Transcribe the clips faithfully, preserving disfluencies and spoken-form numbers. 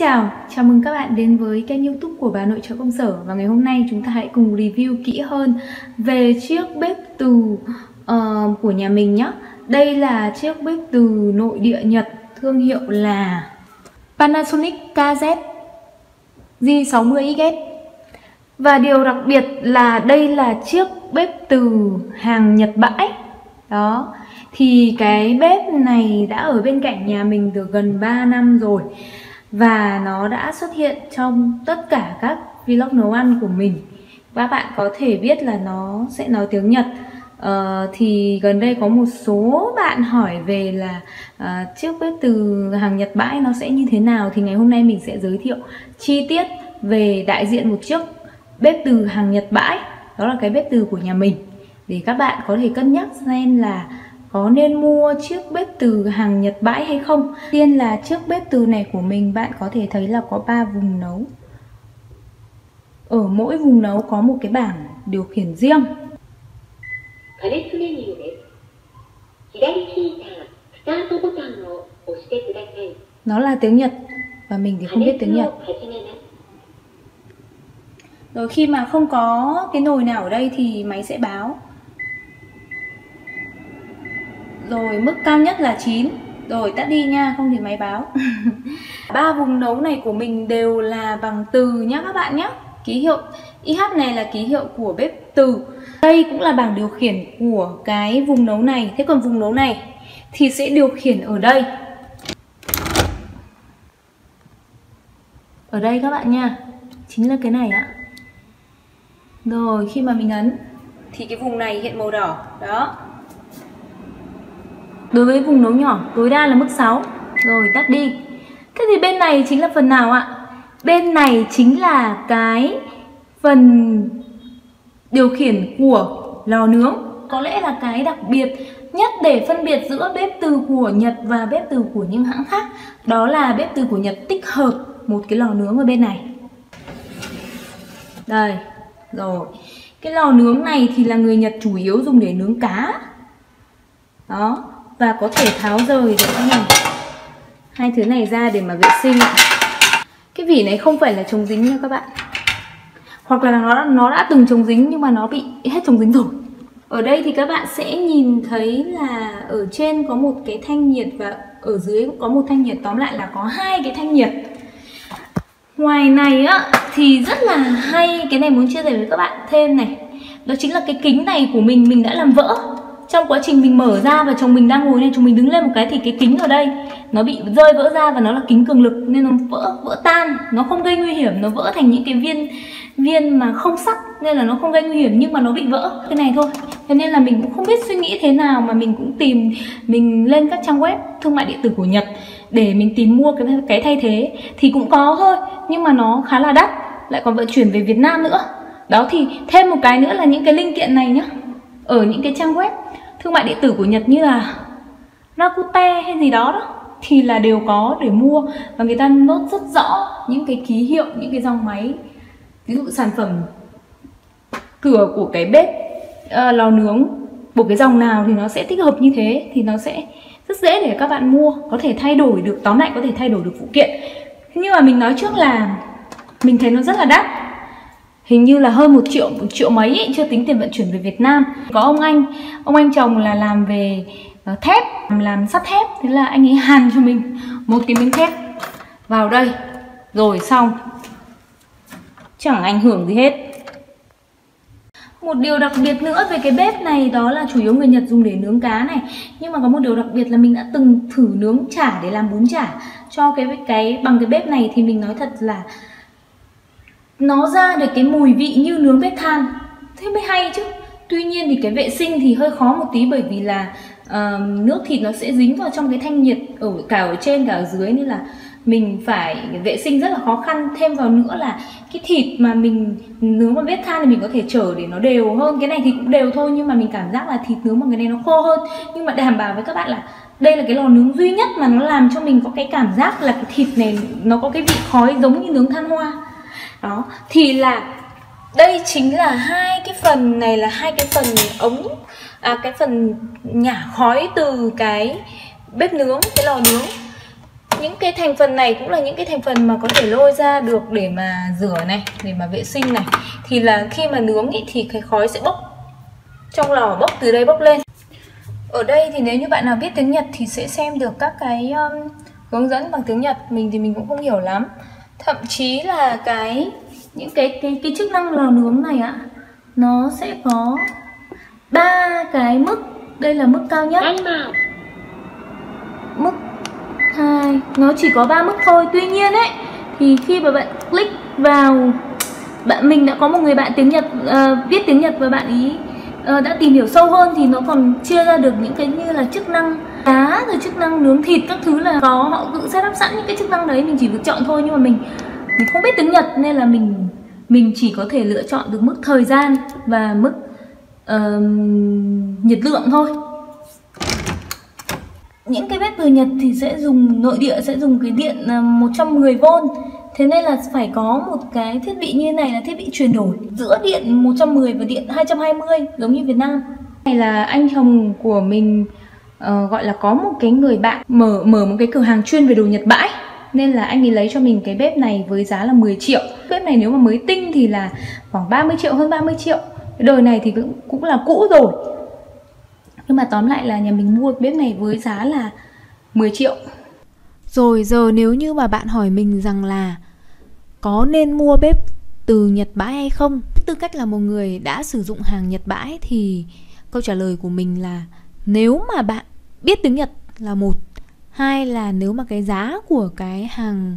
chào, chào mừng các bạn đến với kênh YouTube của Bà Nội Trợ Công Sở. Và ngày hôm nay chúng ta hãy cùng review kỹ hơn về chiếc bếp từ uh, của nhà mình nhé. Đây là chiếc bếp từ nội địa Nhật, thương hiệu là Panasonic K Z sáu mươi X S. Và điều đặc biệt là đây là chiếc bếp từ hàng Nhật bãi. Đó, thì cái bếp này đã ở bên cạnh nhà mình từ gần ba năm rồi. Và nó đã xuất hiện trong tất cả các vlog nấu ăn của mình. Các bạn có thể biết là nó sẽ nói tiếng Nhật. Ờ, thì gần đây có một số bạn hỏi về là uh, chiếc bếp từ hàng Nhật bãi nó sẽ như thế nào. Thì ngày hôm nay mình sẽ giới thiệu chi tiết về đại diện một chiếc bếp từ hàng Nhật bãi. Đó là cái bếp từ của nhà mình, để các bạn có thể cân nhắc xem là có nên mua chiếc bếp từ hàng Nhật bãi hay không. Tiên là chiếc bếp từ này của mình, bạn có thể thấy là có ba vùng nấu. Ở mỗi vùng nấu có một cái bảng điều khiển riêng. Nó là tiếng Nhật và mình thì không biết tiếng Nhật. Rồi khi mà không có cái nồi nào ở đây thì máy sẽ báo. Rồi mức cao nhất là chín. Rồi tắt đi nha, không thì máy báo. Ba vùng nấu này của mình đều là bằng từ nhá các bạn nhé. Ký hiệu i hát này là ký hiệu của bếp từ. Đây cũng là bảng điều khiển của cái vùng nấu này. Thế còn vùng nấu này thì sẽ điều khiển ở đây. Ở đây các bạn nha, chính là cái này ạ. Rồi khi mà mình ấn thì cái vùng này hiện màu đỏ. Đó. Đối với vùng nấu nhỏ, tối đa là mức sáu. Rồi tắt đi. Thế thì bên này chính là phần nào ạ? Bên này chính là cái phần điều khiển của lò nướng. Có lẽ là cái đặc biệt nhất để phân biệt giữa bếp từ của Nhật và bếp từ của những hãng khác. Đó là bếp từ của Nhật tích hợp một cái lò nướng ở bên này. Đây, rồi. Cái lò nướng này thì là người Nhật chủ yếu dùng để nướng cá. Đó. Và có thể tháo rời được cái này, hai thứ này ra để mà vệ sinh. Cái vỉ này không phải là chống dính nha các bạn. Hoặc là nó, nó đã từng chống dính nhưng mà nó bị hết chống dính rồi. Ở đây thì các bạn sẽ nhìn thấy là ở trên có một cái thanh nhiệt và ở dưới cũng có một thanh nhiệt. Tóm lại là có hai cái thanh nhiệt. Ngoài này á, thì rất là hay. Cái này muốn chia sẻ với các bạn thêm này. Đó chính là cái kính này của mình, mình đã làm vỡ. Trong quá trình mình mở ra và chồng mình đang ngồi này, chúng mình đứng lên một cái thì cái kính ở đây nó bị rơi vỡ ra và nó là kính cường lực nên nó vỡ vỡ tan, nó không gây nguy hiểm, nó vỡ thành những cái viên viên mà không sắc nên là nó không gây nguy hiểm nhưng mà nó bị vỡ cái này thôi. Thế nên là mình cũng không biết suy nghĩ thế nào mà mình cũng tìm mình lên các trang web thương mại điện tử của Nhật để mình tìm mua cái cái thay thế thì cũng có thôi nhưng mà nó khá là đắt, lại còn vận chuyển về Việt Nam nữa. Đó thì thêm một cái nữa là những cái linh kiện này nhá. Ở những cái trang web thương mại điện tử của Nhật như là Rakuten hay gì đó, đó thì là đều có để mua và người ta nốt rất rõ những cái ký hiệu, những cái dòng máy. Ví dụ sản phẩm cửa của cái bếp uh, lò nướng của cái dòng nào thì nó sẽ tích hợp như thế, thì nó sẽ rất dễ để các bạn mua, có thể thay đổi được, tóm lại có thể thay đổi được phụ kiện. Thế nhưng mà mình nói trước là mình thấy nó rất là đắt. Hình như là hơn một triệu, một triệu mấy ấy, chưa tính tiền vận chuyển về Việt Nam. Có ông anh, ông anh chồng là làm về thép, làm sắt thép. Thế là anh ấy hàn cho mình một cái miếng thép vào đây. Rồi xong. Chẳng ảnh hưởng gì hết. Một điều đặc biệt nữa về cái bếp này đó là chủ yếu người Nhật dùng để nướng cá này. Nhưng mà có một điều đặc biệt là mình đã từng thử nướng chả để làm bún chả cho cái, cái bằng cái bếp này thì mình nói thật là nó ra được cái mùi vị như nướng bếp than. Thế mới hay chứ. Tuy nhiên thì cái vệ sinh thì hơi khó một tí. Bởi vì là uh, nước thịt nó sẽ dính vào trong cái thanh nhiệt ở cả ở trên cả ở dưới. Nên là mình phải vệ sinh rất là khó khăn. Thêm vào nữa là cái thịt mà mình nướng bằng bếp than thì mình có thể trở để nó đều hơn. Cái này thì cũng đều thôi. Nhưng mà mình cảm giác là thịt nướng bằng cái này nó khô hơn. Nhưng mà đảm bảo với các bạn là đây là cái lò nướng duy nhất mà nó làm cho mình có cái cảm giác là cái thịt này nó có cái vị khói giống như nướng than hoa. Đó, thì là đây chính là hai cái phần này là hai cái phần ống à, cái phần nhả khói từ cái bếp nướng, cái lò nướng. Những cái thành phần này cũng là những cái thành phần mà có thể lôi ra được để mà rửa này, để mà vệ sinh này. Thì là khi mà nướng ý, thì cái khói sẽ bốc trong lò, bốc từ đây bốc lên. Ở đây thì nếu như bạn nào biết tiếng Nhật thì sẽ xem được các cái um, hướng dẫn bằng tiếng Nhật. Mình thì mình cũng không hiểu lắm. Thậm chí là cái những cái cái, cái chức năng lò nướng này ạ, nó sẽ có ba cái mức. Đây là mức cao nhất. Mức hai, nó chỉ có ba mức thôi. Tuy nhiên ấy thì khi mà bạn click vào, bạn mình đã có một người bạn tiếng Nhật uh, viết tiếng Nhật và bạn ý uh, đã tìm hiểu sâu hơn thì nó còn chia ra được những cái như là chức năng cá rồi chức năng nướng thịt các thứ, là có họ tự setup sẵn những cái chức năng đấy, mình chỉ được chọn thôi. Nhưng mà mình mình không biết tiếng Nhật nên là mình mình chỉ có thể lựa chọn được mức thời gian và mức uh, nhiệt lượng thôi. Những cái bếp từ Nhật thì sẽ dùng nội địa, sẽ dùng cái điện một trăm mười vôn. Thế nên là phải có một cái thiết bị như này là thiết bị chuyển đổi giữa điện một trăm mười và điện hai trăm hai mươi giống như Việt Nam. Này là anh Hồng của mình uh, gọi là có một cái người bạn mở mở một cái cửa hàng chuyên về đồ Nhật bãi. Nên là anh ấy lấy cho mình cái bếp này với giá là mười triệu. Bếp này nếu mà mới tinh thì là khoảng ba mươi triệu, hơn ba mươi triệu. Cái đời này thì cũng, cũng là cũ rồi. Nhưng mà tóm lại là nhà mình mua bếp này với giá là mười triệu. Rồi giờ nếu như mà bạn hỏi mình rằng là có nên mua bếp từ Nhật bãi hay không, tư cách là một người đã sử dụng hàng Nhật bãi, thì câu trả lời của mình là nếu mà bạn biết tiếng Nhật là một, hai là nếu mà cái giá của cái hàng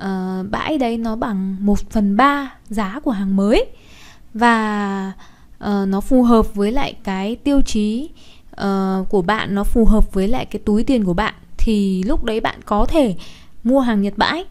uh, bãi đấy nó bằng một phần ba giá của hàng mới, và Uh, nó phù hợp với lại cái tiêu chí uh, của bạn, nó phù hợp với lại cái túi tiền của bạn, thì lúc đấy bạn có thể mua hàng Nhật bãi.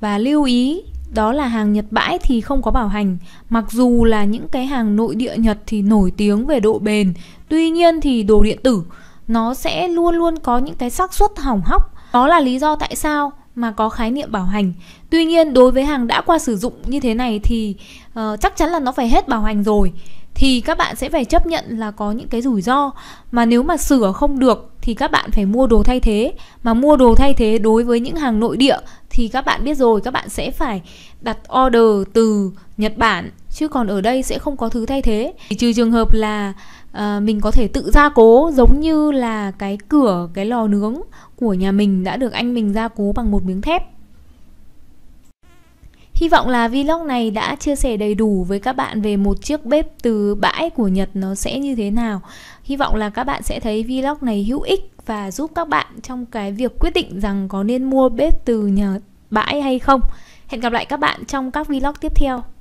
Và lưu ý đó là hàng Nhật bãi thì không có bảo hành. Mặc dù là những cái hàng nội địa Nhật thì nổi tiếng về độ bền, tuy nhiên thì đồ điện tử nó sẽ luôn luôn có những cái xác suất hỏng hóc. Đó là lý do tại sao mà có khái niệm bảo hành. Tuy nhiên đối với hàng đã qua sử dụng như thế này thì uh, chắc chắn là nó phải hết bảo hành rồi, thì các bạn sẽ phải chấp nhận là có những cái rủi ro. Mà nếu mà sửa không được thì các bạn phải mua đồ thay thế. Mà mua đồ thay thế đối với những hàng nội địa thì các bạn biết rồi, các bạn sẽ phải đặt order từ Nhật Bản, chứ còn ở đây sẽ không có thứ thay thế. Trừ trường hợp là uh, mình có thể tự gia cố, giống như là cái cửa, cái lò nướng của nhà mình đã được anh mình gia cố bằng một miếng thép. Hy vọng là vlog này đã chia sẻ đầy đủ với các bạn về một chiếc bếp từ bãi của Nhật nó sẽ như thế nào. Hy vọng là các bạn sẽ thấy vlog này hữu ích và giúp các bạn trong cái việc quyết định rằng có nên mua bếp từ Nhật bãi hay không. Hẹn gặp lại các bạn trong các vlog tiếp theo.